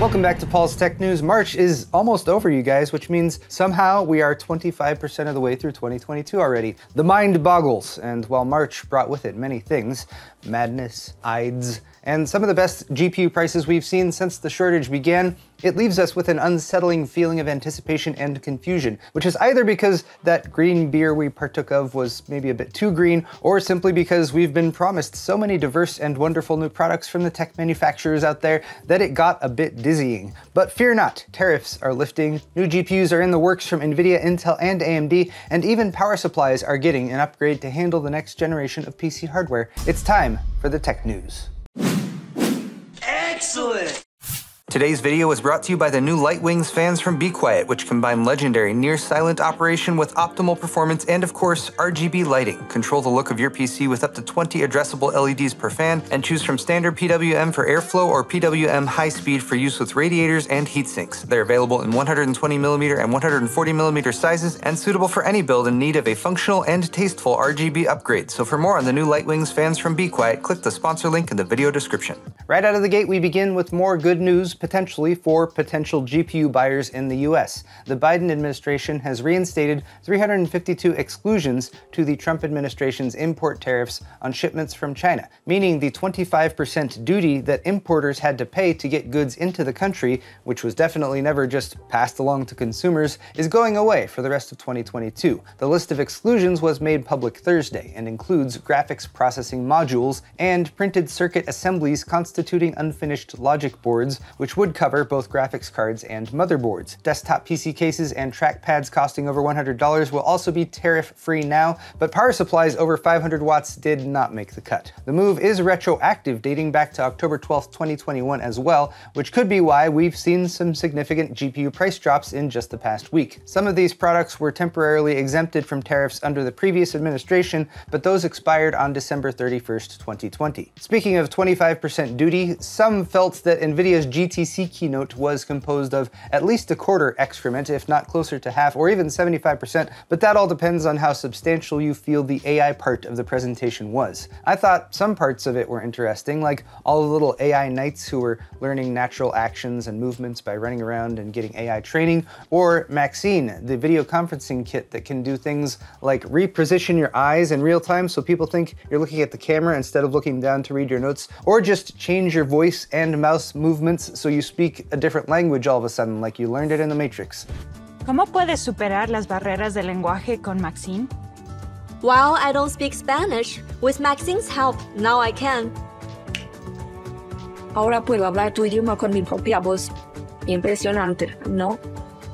Welcome back to Paul's Tech News. March is almost over, you guys, which means somehow we are 25% of the way through 2022 already. The mind boggles, and while March brought with it many things, madness, ides, and some of the best GPU prices we've seen since the shortage began, it leaves us with an unsettling feeling of anticipation and confusion, which is either because that green beer we partook of was maybe a bit too green, or simply because we've been promised so many diverse and wonderful new products from the tech manufacturers out there that it got a bit dizzying. But fear not, tariffs are lifting, new GPUs are in the works from Nvidia, Intel, and AMD, and even power supplies are getting an upgrade to handle the next generation of PC hardware. It's time for the tech news. Excellent! Today's video was brought to you by the new Light Wings fans from Be Quiet, which combine legendary near-silent operation with optimal performance and, of course, RGB lighting. Control the look of your PC with up to 20 addressable LEDs per fan, and choose from standard PWM for airflow or PWM high speed for use with radiators and heatsinks. They're available in 120mm and 140mm sizes, and suitable for any build in need of a functional and tasteful RGB upgrade. So for more on the new Light Wings fans from Be Quiet, click the sponsor link in the video description. Right out of the gate, we begin with more good news, potentially for potential GPU buyers in the US. The Biden administration has reinstated 352 exclusions to the Trump administration's import tariffs on shipments from China, meaning the 25% duty that importers had to pay to get goods into the country, which was definitely never just passed along to consumers, is going away for the rest of 2022. The list of exclusions was made public Thursday and includes graphics processing modules and printed circuit assemblies constituting unfinished logic boards, which would cover both graphics cards and motherboards. Desktop PC cases and trackpads costing over $100 will also be tariff-free now, but power supplies over 500 watts did not make the cut. The move is retroactive, dating back to October 12, 2021 as well, which could be why we've seen some significant GPU price drops in just the past week. Some of these products were temporarily exempted from tariffs under the previous administration, but those expired on December 31st, 2020. Speaking of 25% duty, some felt that Nvidia's GTC keynote was composed of at least a quarter excrement, if not closer to half or even 75%, but that all depends on how substantial you feel the AI part of the presentation was. I thought some parts of it were interesting, like all the little AI knights who were learning natural actions and movements by running around and getting AI training, or Maxine, the video conferencing kit that can do things like reposition your eyes in real time so people think you're looking at the camera instead of looking down to read your notes, or just change your voice and mouse movements so you speak a different language all of a sudden, like you learned it in the Matrix. ¿Cómo puedes superar las barreras del lenguaje con Maxine? While I don't speak Spanish, with Maxine's help, now I can. Ahora puedo hablar tu idioma con mi propia voz. Impresionante, ¿no?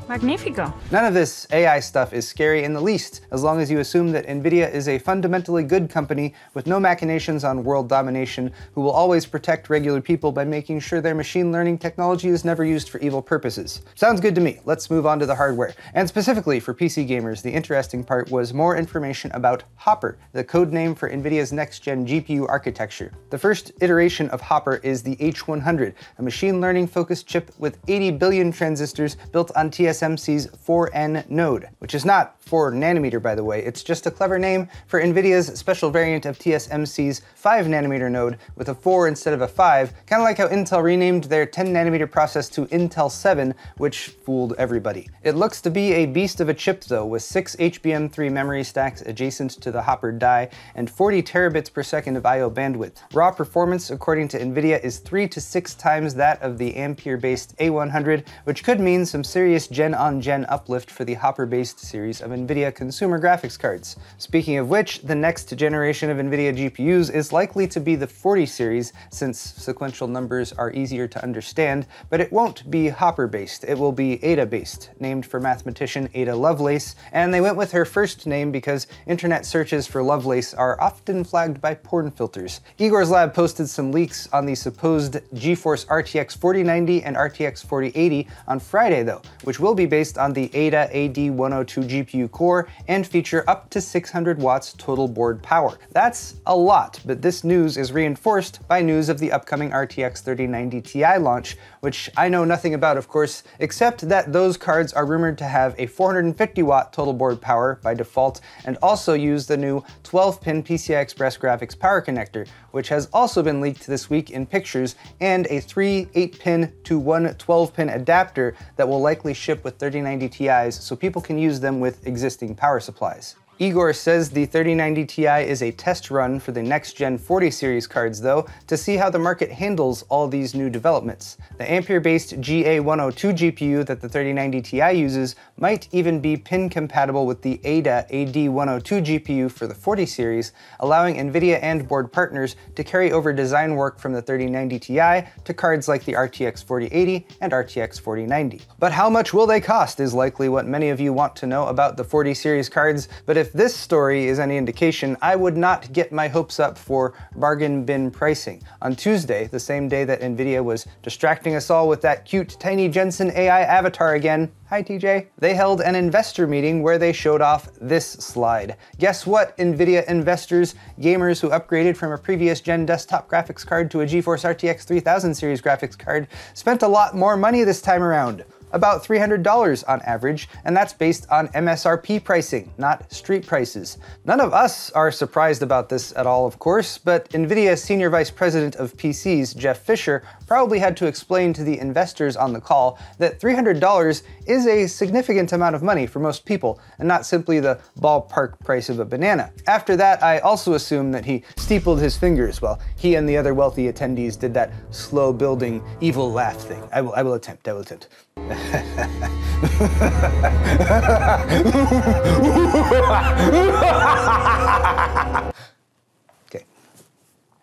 Magnifico. None of this AI stuff is scary in the least, as long as you assume that Nvidia is a fundamentally good company with no machinations on world domination, who will always protect regular people by making sure their machine learning technology is never used for evil purposes. Sounds good to me. Let's move on to the hardware. And specifically for PC gamers, the interesting part was more information about Hopper, the codename for Nvidia's next-gen GPU architecture. The first iteration of Hopper is the H100, a machine learning-focused chip with 80 billion transistors built on TSMC's 4N node, which is not 4nm, by the way. It's just a clever name for Nvidia's special variant of TSMC's 5nm node with a 4 instead of a 5, kind of like how Intel renamed their 10nm process to Intel 7, which fooled everybody. It looks to be a beast of a chip, though, with 6 HBM3 memory stacks adjacent to the Hopper die and 40 terabits per second of I/O bandwidth. Raw performance, according to Nvidia, is 3 to 6 times that of the Ampere-based A100, which could mean some serious gen-on-gen uplift for the Hopper-based series of NVIDIA consumer graphics cards. Speaking of which, the next generation of NVIDIA GPUs is likely to be the 40 series, since sequential numbers are easier to understand, but it won't be Hopper-based, it will be Ada-based, named for mathematician Ada Lovelace, and they went with her first name because internet searches for Lovelace are often flagged by porn filters. Igor's Lab posted some leaks on the supposed GeForce RTX 4090 and RTX 4080 on Friday, though, which will be based on the Ada AD102 GPU CPU core and feature up to 600 watts total board power. That's a lot, but this news is reinforced by news of the upcoming RTX 3090 Ti launch, which I know nothing about, of course, except that those cards are rumored to have a 450 watt total board power by default and also use the new 12-pin PCI Express graphics power connector, which has also been leaked this week in pictures, and a 3 8-pin to 1 12-pin adapter that will likely ship with 3090 Ti's so people can use them with existing power supplies. Igor says the 3090 Ti is a test run for the next gen 40 series cards though, to see how the market handles all these new developments. The Ampere-based GA102 GPU that the 3090 Ti uses might even be pin compatible with the Ada AD102 GPU for the 40 series, allowing Nvidia and board partners to carry over design work from the 3090 Ti to cards like the RTX 4080 and RTX 4090. But how much will they cost is likely what many of you want to know about the 40 series cards, but if this story is any indication, I would not get my hopes up for bargain bin pricing. On Tuesday, the same day that Nvidia was distracting us all with that cute tiny Jensen AI avatar again, hi TJ, they held an investor meeting where they showed off this slide. Guess what, Nvidia investors? Gamers who upgraded from a previous gen desktop graphics card to a GeForce RTX 3000 series graphics card spent a lot more money this time around. About $300 on average, and that's based on MSRP pricing, not street prices. None of us are surprised about this at all, of course, but Nvidia's Senior Vice President of PCs, Jeff Fisher, probably had to explain to the investors on the call that $300 is a significant amount of money for most people, and not simply the ballpark price of a banana. After that, I also assume that he steepled his fingers while he and the other wealthy attendees did that slow building evil laugh thing. I will attempt. Okay.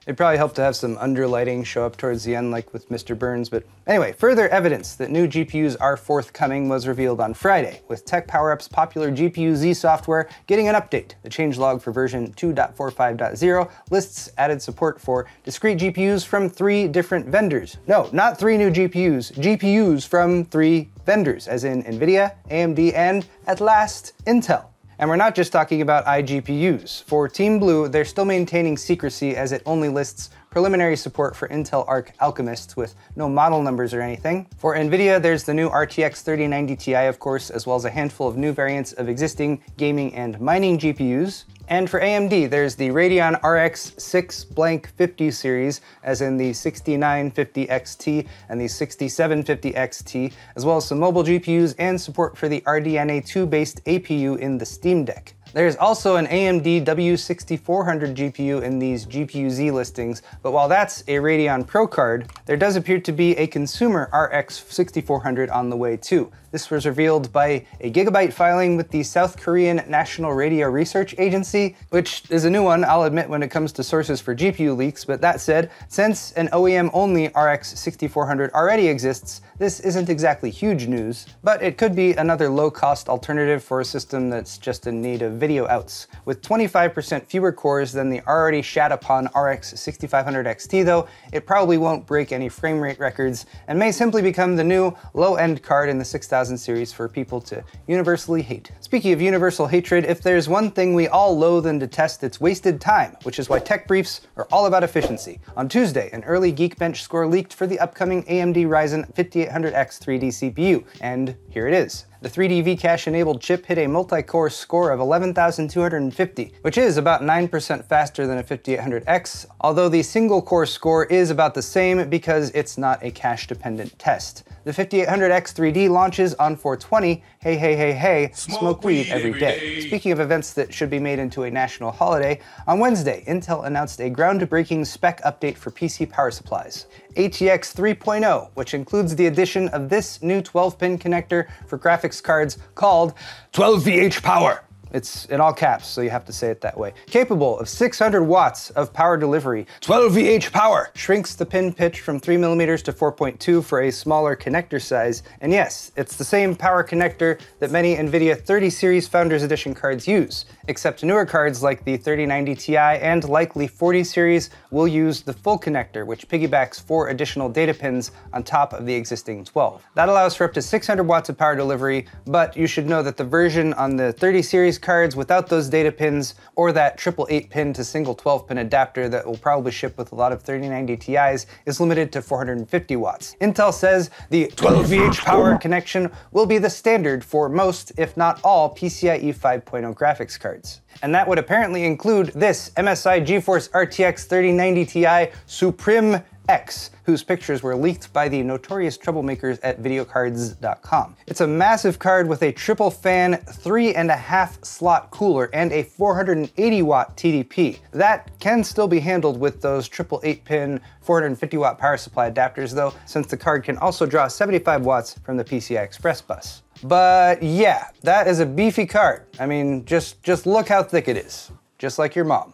It probably helped to have some underlighting show up towards the end, like with Mr. Burns, but anyway, further evidence that new GPUs are forthcoming was revealed on Friday, with Tech PowerUp's popular GPU-Z software getting an update. The changelog for version 2.45.0 lists added support for discrete GPUs from 3 different vendors. No, not 3 new GPUs, GPUs from 3 vendors, as in Nvidia, AMD, and, at last, Intel. And we're not just talking about iGPUs. For Team Blue, they're still maintaining secrecy as it only lists preliminary support for Intel Arc Alchemist with no model numbers or anything. For Nvidia, there's the new RTX 3090 Ti, of course, as well as a handful of new variants of existing gaming and mining GPUs. And for AMD, there's the Radeon RX 6550 series, as in the 6950 XT and the 6750 XT, as well as some mobile GPUs and support for the RDNA 2-based APU in the Steam Deck. There's also an AMD W6400 GPU in these GPU-Z listings, but while that's a Radeon Pro card, there does appear to be a consumer RX 6400 on the way too. This was revealed by a Gigabyte filing with the South Korean National Radio Research Agency, which is a new one, I'll admit, when it comes to sources for GPU leaks, but that said, since an OEM-only RX 6400 already exists, this isn't exactly huge news, but it could be another low-cost alternative for a system that's just in need of video outs. With 25% fewer cores than the already shat-upon RX 6500 XT though, it probably won't break any frame rate records and may simply become the new low-end card in the 6000 series for people to universally hate. Speaking of universal hatred, if there's one thing we all loathe and detest, it's wasted time, which is why tech briefs are all about efficiency. On Tuesday, an early Geekbench score leaked for the upcoming AMD Ryzen 5800X 3D CPU, and here it is. The 3D V-Cache-enabled chip hit a multi-core score of 11,250, which is about 9% faster than a 5800X, although the single-core score is about the same because it's not a cache-dependent test. The 5800X 3D launches on 420, hey, hey, hey, hey, smoke weed every day. Speaking of events that should be made into a national holiday, on Wednesday, Intel announced a groundbreaking spec update for PC power supplies. ATX 3.0, which includes the addition of this new 12-pin connector for graphics cards called 12VHPWR. It's in all caps, so you have to say it that way. Capable of 600 watts of power delivery. 12VH power! Shrinks the pin pitch from 3mm to 4.2 for a smaller connector size. And yes, it's the same power connector that many Nvidia 30 Series Founders Edition cards use, except newer cards like the 3090 Ti and likely 40 Series will use the full connector, which piggybacks 4 additional data pins on top of the existing 12. That allows for up to 600 watts of power delivery, but you should know that the version on the 30 Series cards without those data pins or that triple 8-pin to single 12-pin adapter that will probably ship with a lot of 3090 Ti's is limited to 450 watts. Intel says the 12VH power connection will be the standard for most, if not all, PCIe 5.0 graphics cards. And that would apparently include this MSI GeForce RTX 3090 Ti Supreme X, whose pictures were leaked by the notorious troublemakers at videocards.com. It's a massive card with a triple fan 3.5 slot cooler and a 480 watt TDP. That can still be handled with those triple 8-pin 450 watt power supply adapters though, since the card can also draw 75 watts from the PCI Express bus. But yeah, that is a beefy card. I mean, just look how thick it is. Just like your mom.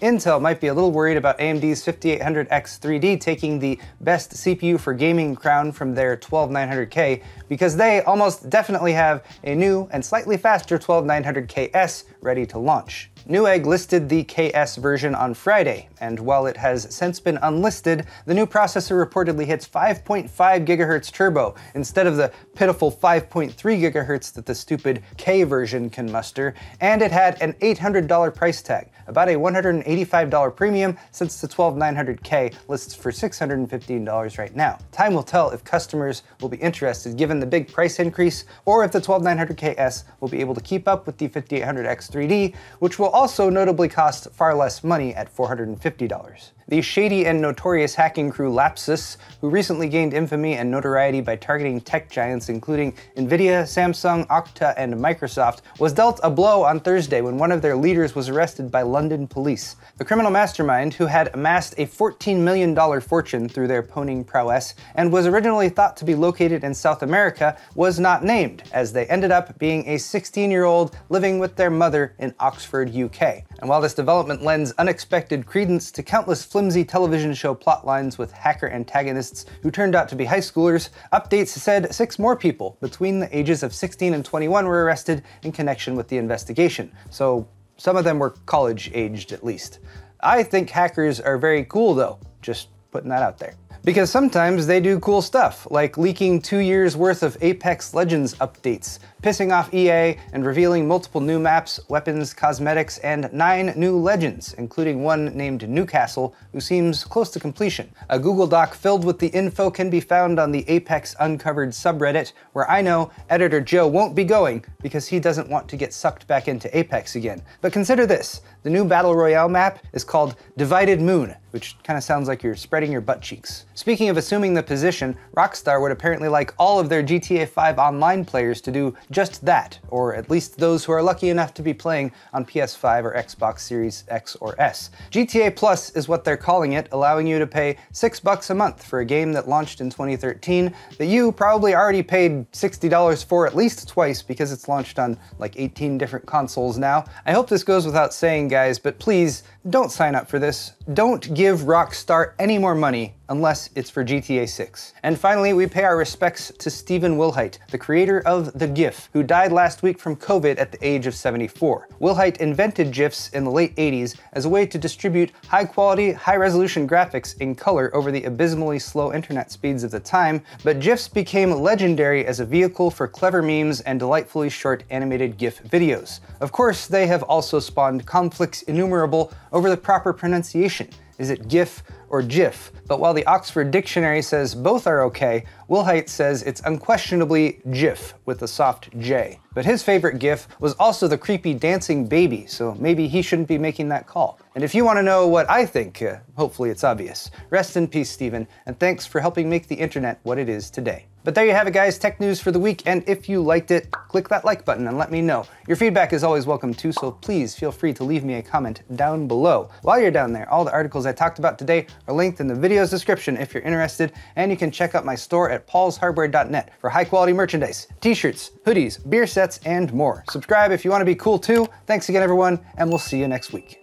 Intel might be a little worried about AMD's 5800X3D taking the best CPU for gaming crown from their 12900K, because they almost definitely have a new and slightly faster 12900KS ready to launch. Newegg listed the KS version on Friday, and while it has since been unlisted, the new processor reportedly hits 5.5 GHz turbo instead of the pitiful 5.3 GHz that the stupid K version can muster, and it had an $800 price tag, about a $185 premium since the 12900K lists for $615 right now. Time will tell if customers will be interested given the big price increase, or if the 12900KS will be able to keep up with the 5800X3D, which will also notably cost far less money at $450. The shady and notorious hacking crew Lapsus, who recently gained infamy and notoriety by targeting tech giants including Nvidia, Samsung, Okta, and Microsoft, was dealt a blow on Thursday when one of their leaders was arrested by London police. The criminal mastermind, who had amassed a $14 million fortune through their pwning prowess and was originally thought to be located in South America, was not named, as they ended up being a 16-year-old living with their mother in Oxford, UK. And while this development lends unexpected credence to countless flimsy television show plotlines with hacker antagonists who turned out to be high schoolers, updates said 6 more people between the ages of 16 and 21 were arrested in connection with the investigation. So some of them were college-aged at least. I think hackers are very cool though, just putting that out there. Because sometimes they do cool stuff, like leaking 2 years worth of Apex Legends updates, pissing off EA and revealing multiple new maps, weapons, cosmetics, and 9 new legends, including one named Newcastle, who seems close to completion. A Google Doc filled with the info can be found on the Apex Uncovered subreddit, where I know editor Joe won't be going because he doesn't want to get sucked back into Apex again. But consider this, the new Battle Royale map is called Divided Moon, which kind of sounds like you're spreading your butt cheeks. Speaking of assuming the position, Rockstar would apparently like all of their GTA 5 online players to do just that, or at least those who are lucky enough to be playing on PS5 or Xbox Series X or S. GTA Plus is what they're calling it, allowing you to pay $6 a month for a game that launched in 2013 that you probably already paid $60 for at least twice because it's launched on like 18 different consoles now. I hope this goes without saying, guys, but please don't sign up for this. Don't give Rockstar any more money unless it's for GTA 6. And finally, we pay our respects to Stephen Wilhite, the creator of the GIF, who died last week from COVID at the age of 74. Wilhite invented GIFs in the late 80s as a way to distribute high-quality, high-resolution graphics in color over the abysmally slow internet speeds of the time, but GIFs became legendary as a vehicle for clever memes and delightfully short animated GIF videos. Of course, they have also spawned conflicts innumerable over the proper pronunciation. Is it GIF or JIF? But while the Oxford Dictionary says both are okay, Wilhite says it's unquestionably JIF with a soft J. But his favorite GIF was also the creepy dancing baby, so maybe he shouldn't be making that call. And if you want to know what I think, hopefully it's obvious. Rest in peace, Stephen, and thanks for helping make the internet what it is today. But there you have it, guys, tech news for the week, and if you liked it, click that like button and let me know. Your feedback is always welcome too, so please feel free to leave me a comment down below. While you're down there, all the articles I talked about today are linked in the video's description if you're interested, and you can check out my store at paulshardware.net for high quality merchandise, t-shirts, hoodies, beer sets, and more. Subscribe if you want to be cool too. Thanks again everyone, and we'll see you next week.